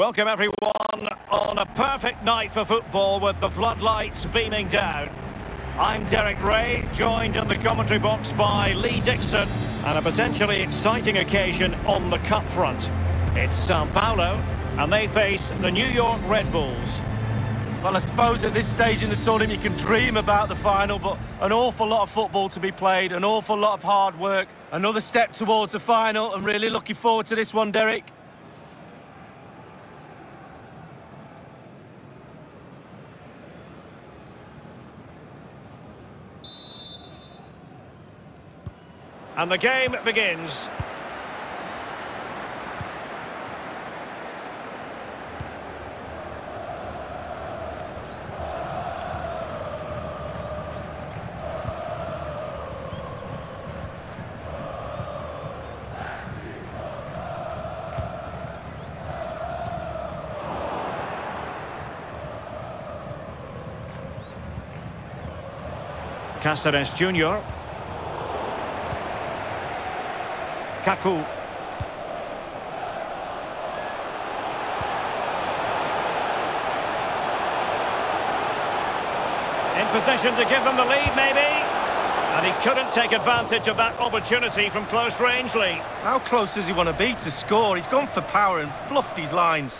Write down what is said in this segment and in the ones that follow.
Welcome everyone on a perfect night for football with the floodlights beaming down. I'm Derek Rae, joined in the commentary box by Lee Dixon, and a potentially exciting occasion on the cup front. It's Sao Paulo and they face the New York Red Bulls. Well, I suppose at this stage in the tournament you can dream about the final, but an awful lot of football to be played, an awful lot of hard work, another step towards the final. I'm really looking forward to this one, Derek. And the game begins. Cáceres Jr. Kaku. In position to give them the lead, maybe. And he couldn't take advantage of that opportunity from close range, Lee. How close does he want to be to score? He's gone for power and fluffed his lines.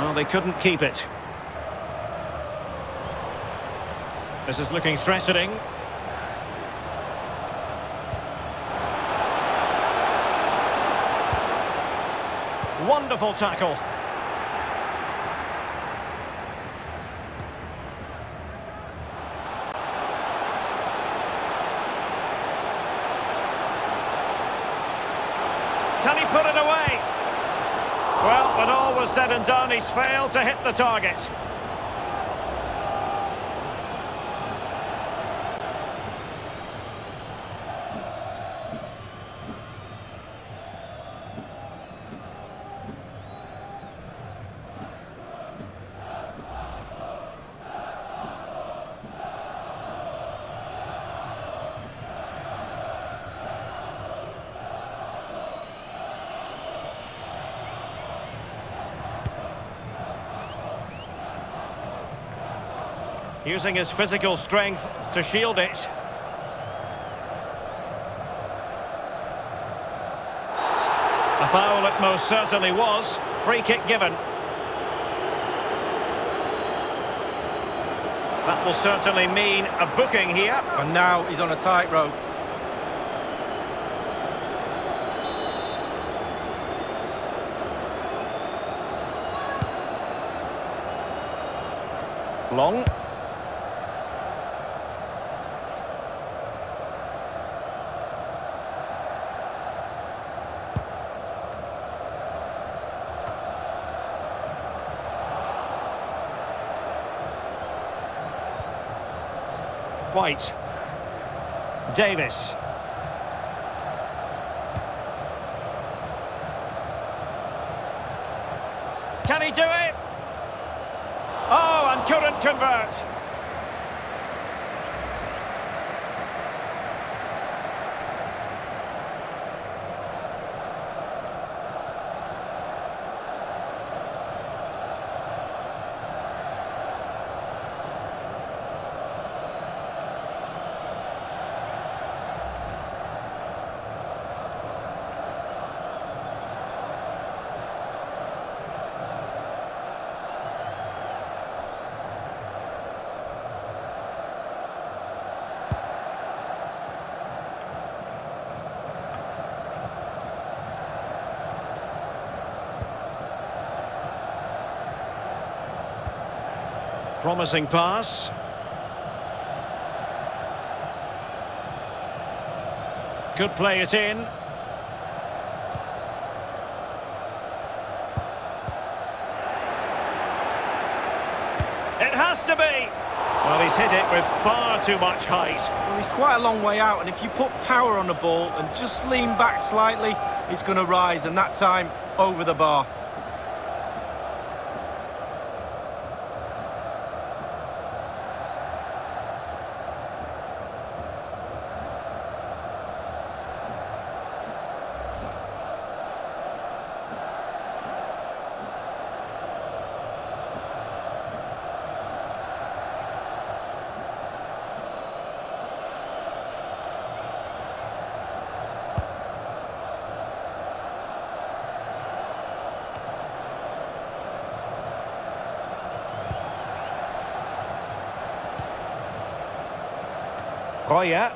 Well, they couldn't keep it. This is looking threatening. Wonderful tackle. Can he put it away? Well, when all was said and done, he's failed to hit the target. Using his physical strength to shield it. A foul it most certainly was. Free kick given. That will certainly mean a booking here. And now he's on a tightrope. Long. White. Davis. Can he do it? Oh, and couldn't convert. Promising pass. could play it in. It has to be. Well, he's hit it with far too much height. Well, he's quite a long way out, and if you put power on the ball and just lean back slightly, it's going to rise, and that time, over the bar. Roya,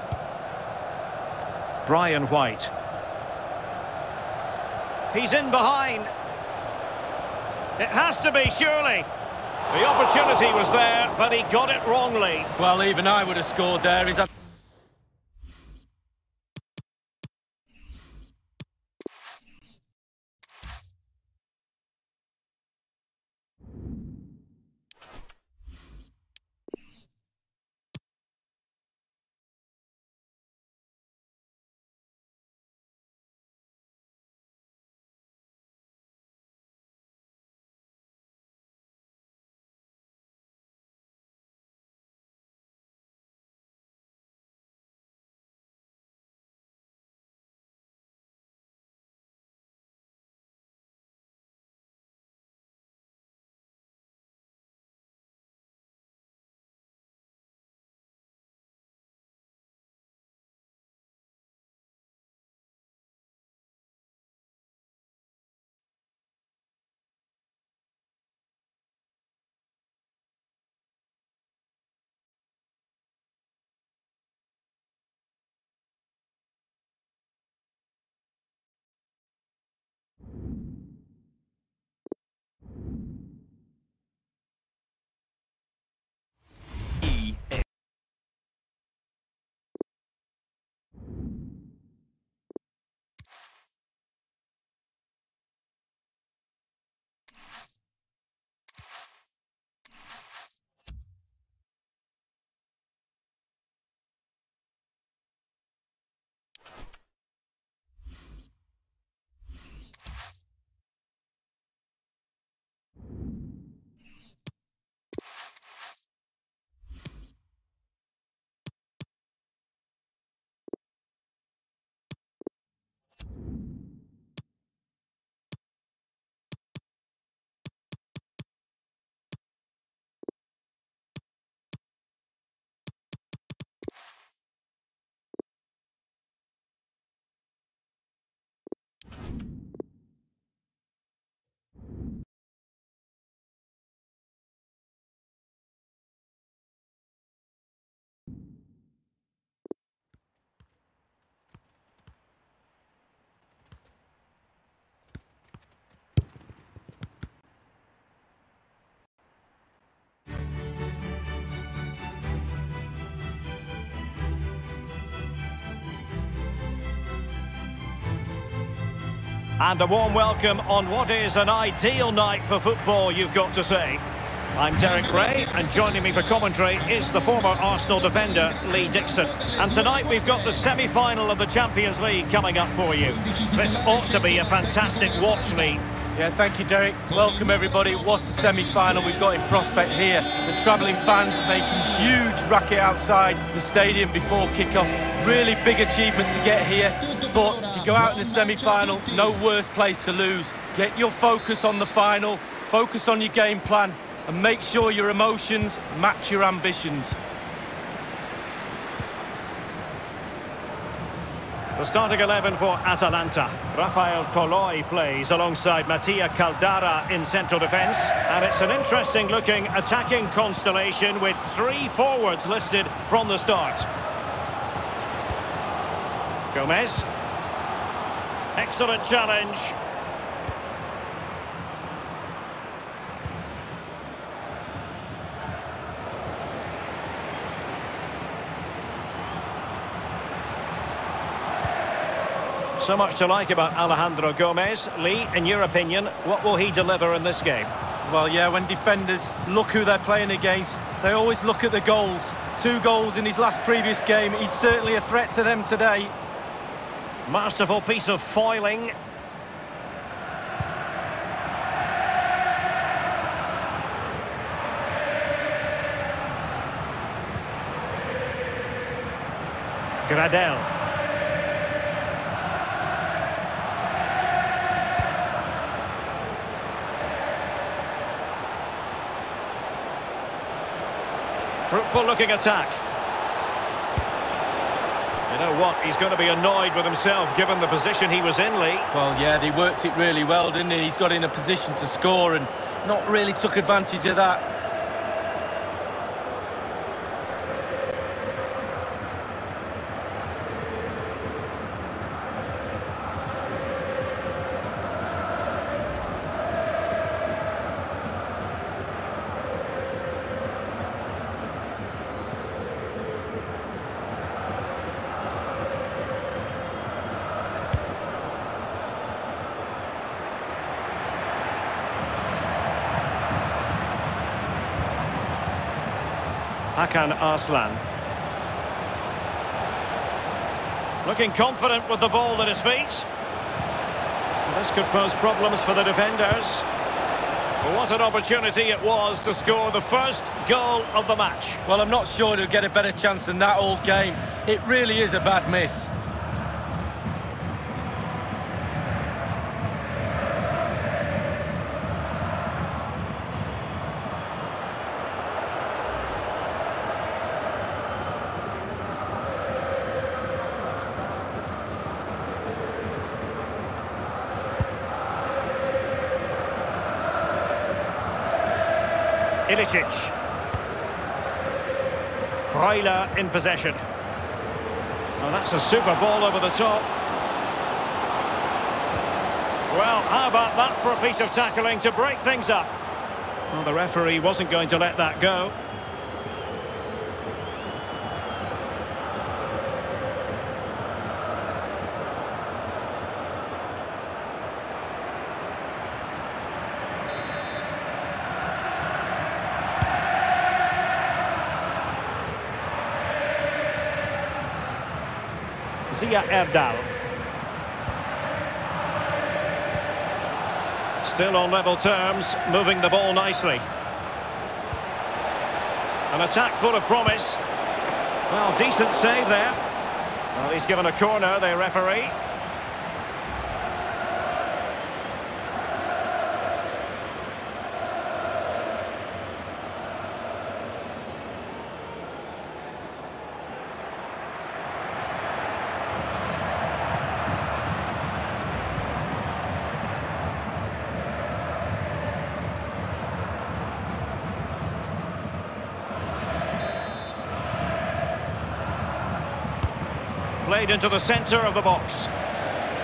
Brian White. He's in behind. It has to be, surely. The opportunity was there, but he got it wrongly. Well, even I would have scored there. He's had... And a warm welcome on what is an ideal night for football, you've got to say. I'm Derek Rae, and joining me for commentary is the former Arsenal defender, Lee Dixon. And tonight we've got the semi-final of the Champions League coming up for you. This ought to be a fantastic watch, Lee. Yeah, thank you, Derek. Welcome, everybody. What a semi-final we've got in prospect here. The travelling fans are making huge racket outside the stadium before kick-off. Really big achievement to get here, but... go out in the semi-final, no worse place to lose. Get your focus on the final, focus on your game plan, and make sure your emotions match your ambitions. The starting 11 for Atalanta. Rafael Toloi plays alongside Mattia Caldara in central defence. And it's an interesting-looking attacking constellation with three forwards listed from the start. Gomez. Excellent challenge. So much to like about Alejandro Gomez. Lee, in your opinion, what will he deliver in this game? Well, yeah, when defenders look who they're playing against, they always look at the goals. 2 goals in his last previous game. He's certainly a threat to them today. Masterful piece of foiling. Gradel. Fruitful looking attack. You know what, he's going to be annoyed with himself given the position he was in, Lee. Well, yeah, they worked it really well, didn't he? He's got in a position to score and not really took advantage of that. Hakan Arslan. Looking confident with the ball at his feet. This could pose problems for the defenders. But what an opportunity it was to score the first goal of the match. Well, I'm not sure he'll get a better chance than that all game. It really is a bad miss. Ilicich. Freila in possession. Oh, that's a super ball over the top. Well, how about that for a piece of tackling to break things up? Well, the referee wasn't going to let that go. Ziya Erdal. Still on level terms, moving the ball nicely. An attack full of promise. Well, decent save there. Well, he's given a corner, the referee. Played into the centre of the box.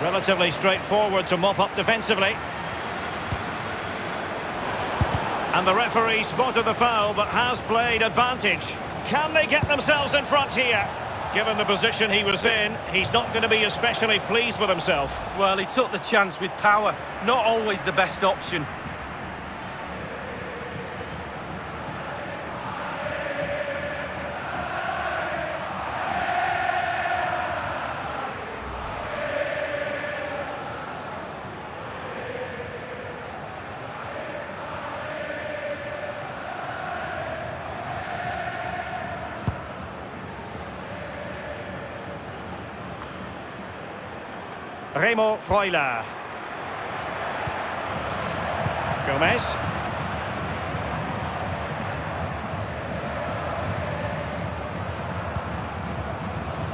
Relatively straightforward to mop up defensively. And the referee spotted the foul but has played advantage. Can they get themselves in front here? Given the position he was in, he's not going to be especially pleased with himself. Well, he took the chance with power. Not always the best option. Remo Freuler. Gomez.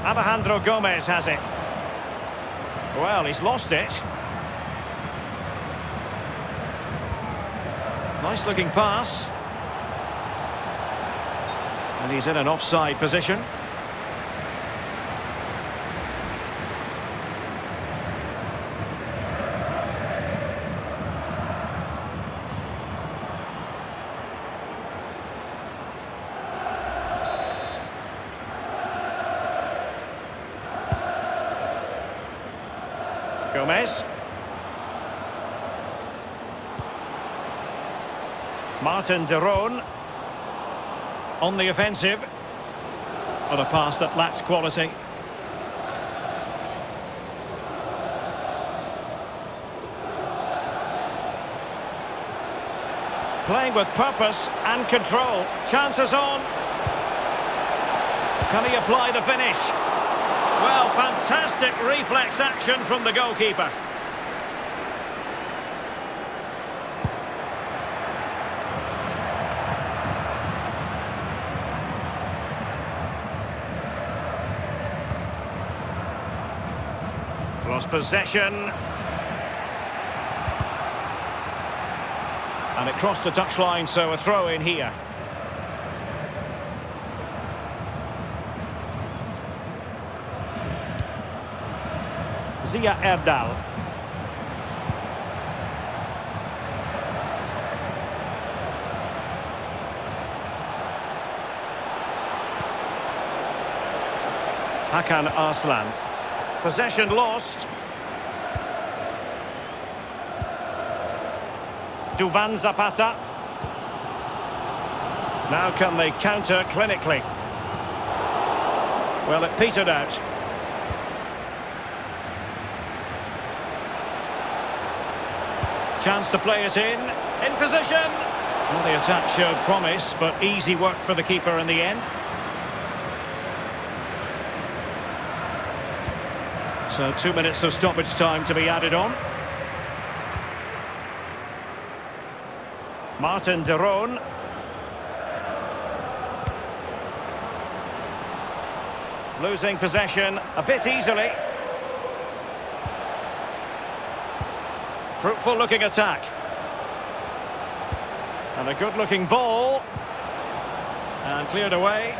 Alejandro Gomez has it. Well, he's lost it. Nice looking pass. And he's in an offside position. Gomez. Martin DeRone on the offensive. What a pass that lacks quality. Playing with purpose and control. Chances on. Can he apply the finish? Well, fantastic reflex action from the goalkeeper. Lost possession. And it crossed the touchline, so a throw in here. Ziya Erdal. Hakan Arslan. Possession lost. Duvan Zapata. Now can they counter clinically? Well, it petered out. Chance to play it in position. Well, the attack showed promise, but easy work for the keeper in the end. So 2 minutes of stoppage time to be added on. Martin DeRone. Losing possession a bit easily. Fruitful looking attack. And a good looking ball. And cleared away.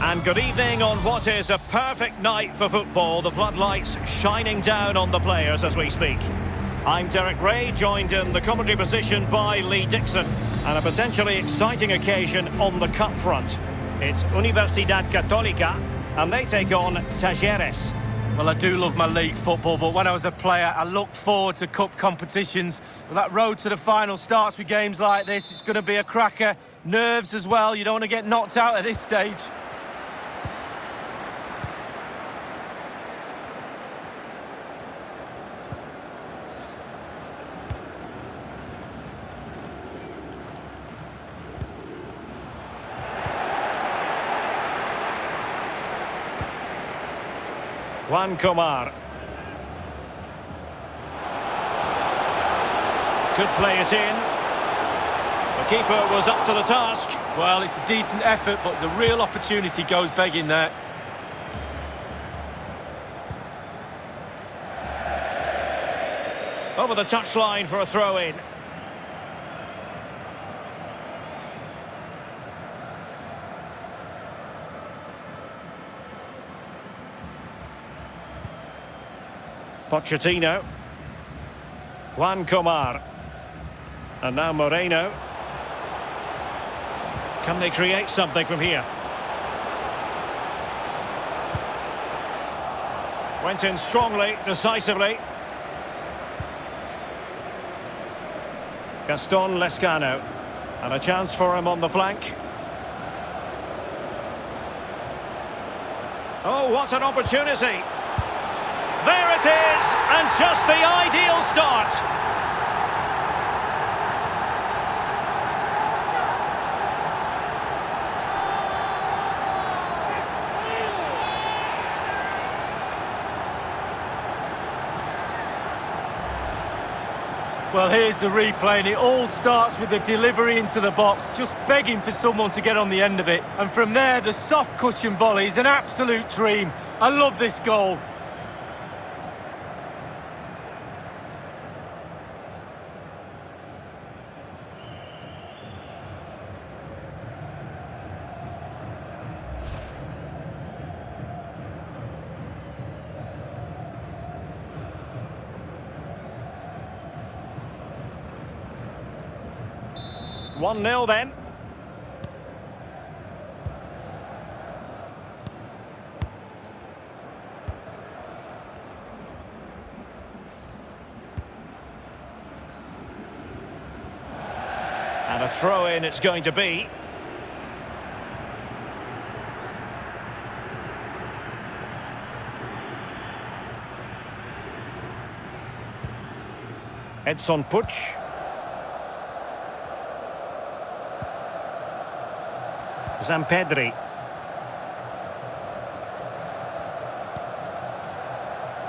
And good evening on what is a perfect night for football, the floodlights shining down on the players as we speak. I'm Derek Rae, joined in the commentary position by Lee Dixon, and a potentially exciting occasion on the cup front. It's Universidad Católica, and they take on Tajeres. Well, I do love my league football, but when I was a player, I looked forward to cup competitions. Well, that road to the final starts with games like this. It's going to be a cracker. Nerves as well. You don't want to get knocked out at this stage. Juan Comar. Could play it in. The keeper was up to the task. Well, it's a decent effort, but it's a real opportunity goes begging there. Over the touchline for a throw-in. Pochettino, Juan Comar, and now Moreno. Can they create something from here? Went in strongly, decisively. Gaston Lescano, and a chance for him on the flank. Oh, what an opportunity! There it is, and just the ideal start. Well, here's the replay, and it all starts with the delivery into the box, just begging for someone to get on the end of it. And from there, the soft cushion volley is an absolute dream. I love this goal. One nil then. And a throw in it's going to be. Edson Puig. Zampedri.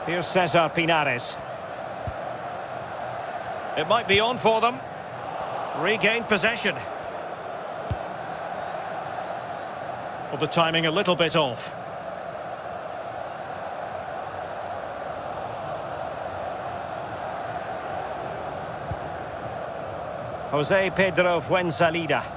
Here's Cesar Pinares. It might be on for them. Regained possession. Well, the timing a little bit off. Jose Pedro Fuensalida.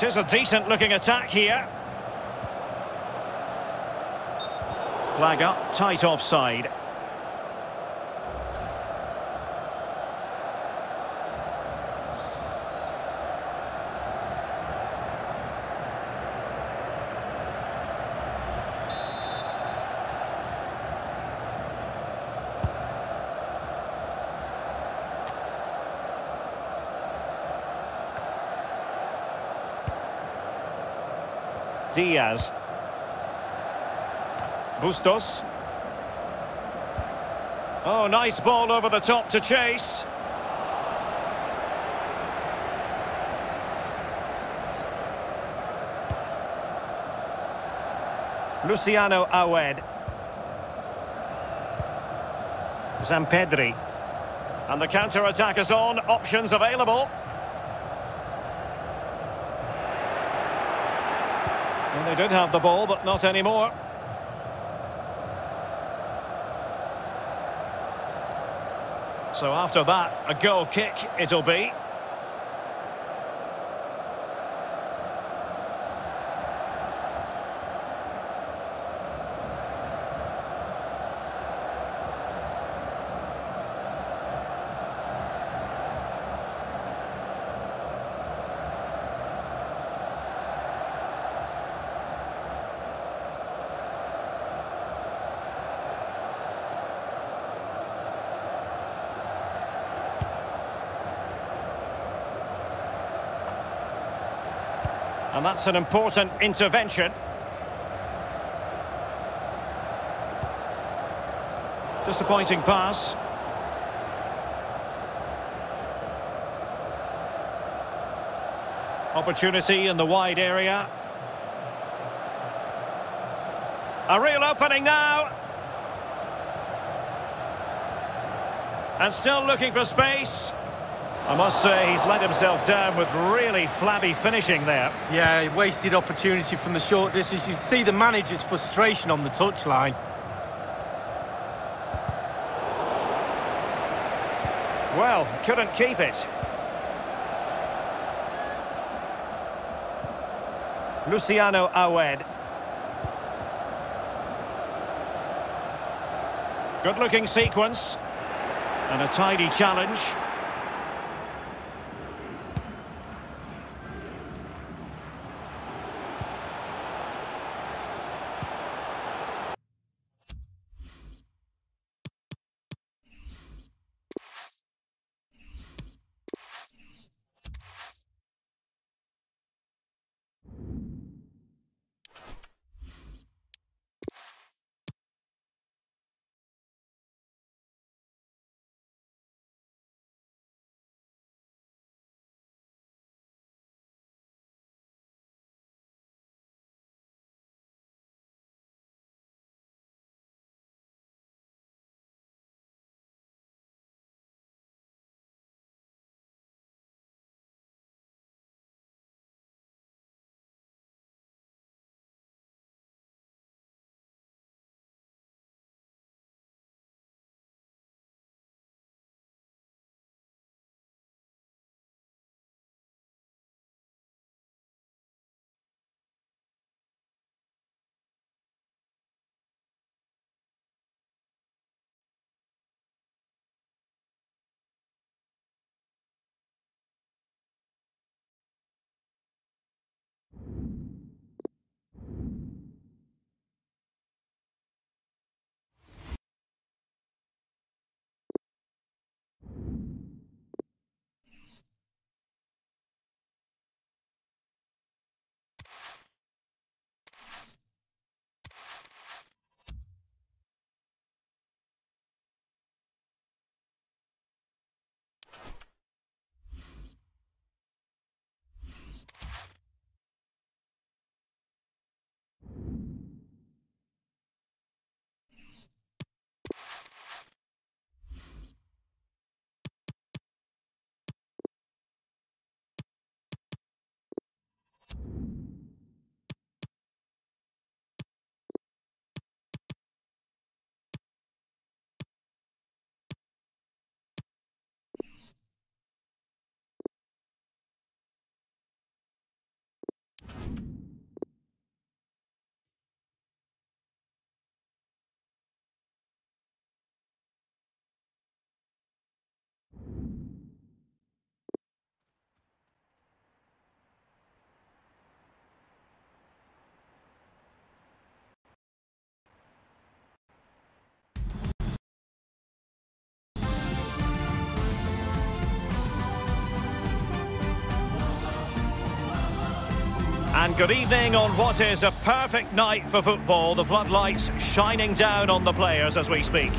It is a decent-looking attack here. Flag up, tight offside. Diaz. Bustos. Oh, nice ball over the top to chase. Luciano Aued. Zampedri. And the counter-attack is on. Options available. And they did have the ball, but not anymore. So after that, a goal kick it'll be. And that's an important intervention. Disappointing pass. Opportunity in the wide area. A real opening now. And still looking for space. I must say, he's let himself down with really flabby finishing there. Yeah, he wasted opportunity from the short distance. You see the manager's frustration on the touchline. Well, couldn't keep it. Luciano Aued. Good-looking sequence. And a tidy challenge. And good evening on what is a perfect night for football. The floodlights shining down on the players as we speak.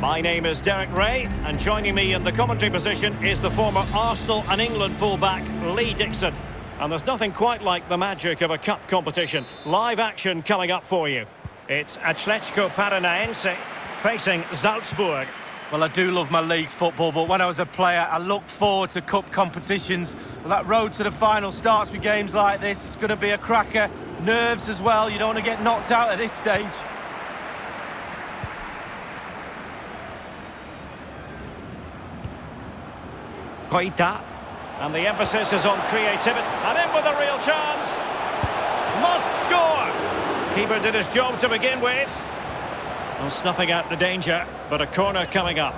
My name is Derek Rae, and joining me in the commentary position is the former Arsenal and England fullback Lee Dixon. And there's nothing quite like the magic of a cup competition. Live action coming up for you. It's Atlético Paranaense facing Salzburg. Well, I do love my league football, but when I was a player, I looked forward to cup competitions. Well, that road to the final starts with games like this. It's going to be a cracker. Nerves as well. You don't want to get knocked out at this stage. Koita. And the emphasis is on creativity. And in with a real chance. Must score. Keeper did his job to begin with. Well, snuffing out the danger, but a corner coming up.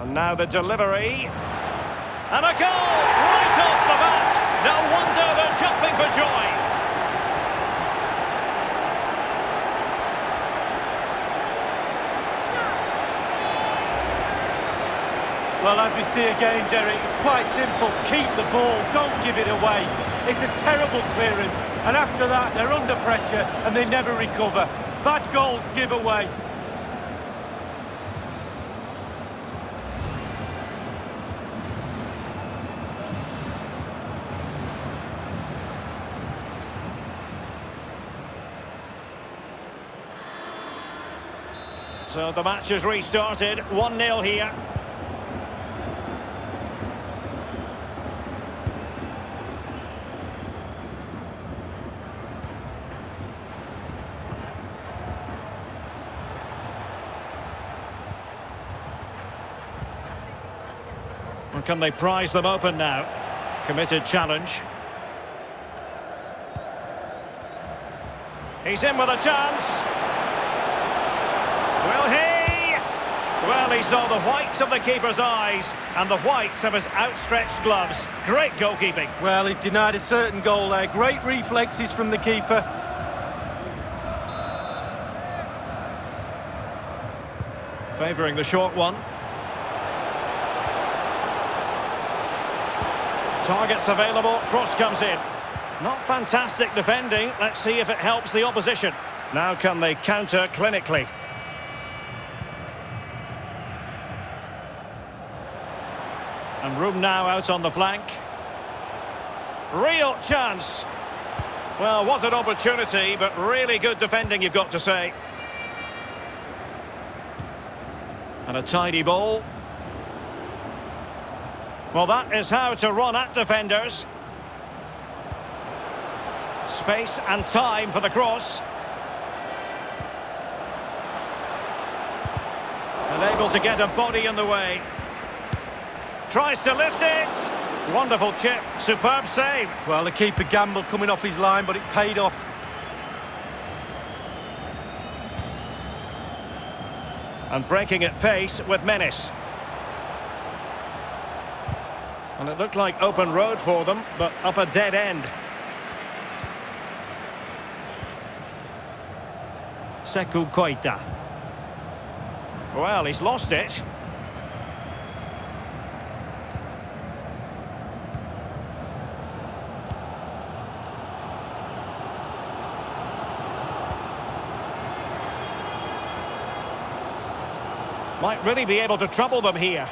And now the delivery. And a goal! Right off the bat! No wonder they're jumping for joy. Well, as we see again, Derek, it's quite simple. Keep the ball, don't give it away. It's a terrible clearance. And after that, they're under pressure and they never recover. That goal's giveaway. So the match has restarted, 1-0 here. Well, can they prise them open now? Committed challenge. He's in with a chance. Will he? Well, he saw the whites of the keeper's eyes and the whites of his outstretched gloves. Great goalkeeping. Well, he's denied a certain goal there. Great reflexes from the keeper. Favouring the short one. Targets available. Cross comes in. Not fantastic defending. Let's see if it helps the opposition. Now can they counter clinically? And room now out on the flank. Real chance. Well, what an opportunity, but really good defending, you've got to say. And a tidy ball. Well, that is how to run at defenders. Space and time for the cross. And able to get a body in the way. Tries to lift it. Wonderful chip. Superb save. Well, the keeper gambled coming off his line, but it paid off. And breaking at pace with menace. And it looked like open road for them, but up a dead end. Seku Koita. Well, he's lost it. Might really be able to trouble them here.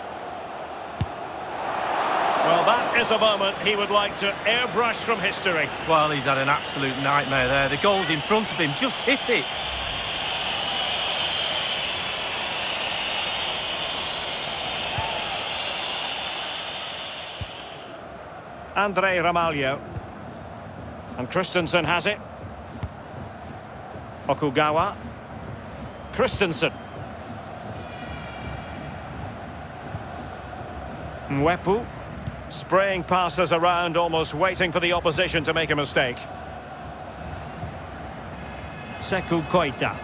Well, that is a moment he would like to airbrush from history. Well, he's had an absolute nightmare there. The goal's in front of him. Just hit it. Andre Ramalho. And Christensen has it. Okugawa. Christensen. Mwepu, spraying passes around, almost waiting for the opposition to make a mistake. Seku Koita.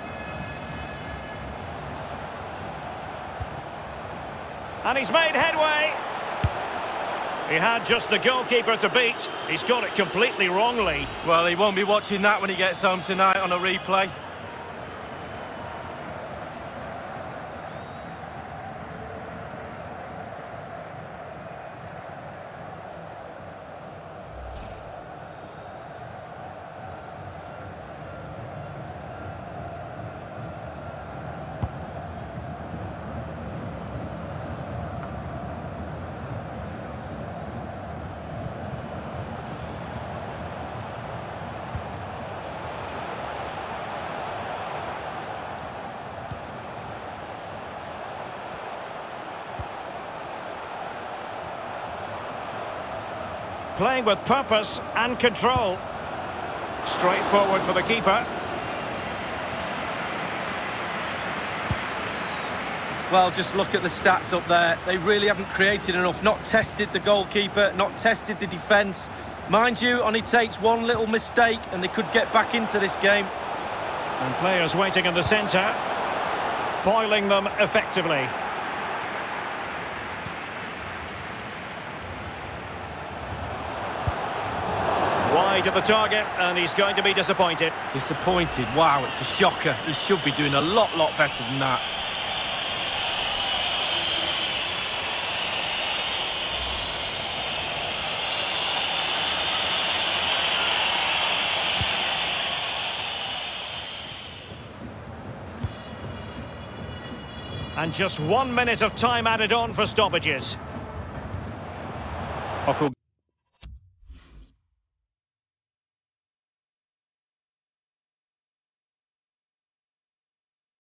And he's made headway. He had just the goalkeeper to beat. He's got it completely wrongly. Well, he won't be watching that when he gets home tonight on a replay. playing with purpose and control. Straight forward for the keeper. Well, just look at the stats up there. They really haven't created enough. Not tested the goalkeeper, not tested the defence. Mind you, only takes one little mistake and they could get back into this game. And players waiting in the centre, foiling them effectively. Wide of the target, and he's going to be disappointed. Disappointed? Wow, it's a shocker. He should be doing a lot better than that. And just 1 minute of time added on for stoppages.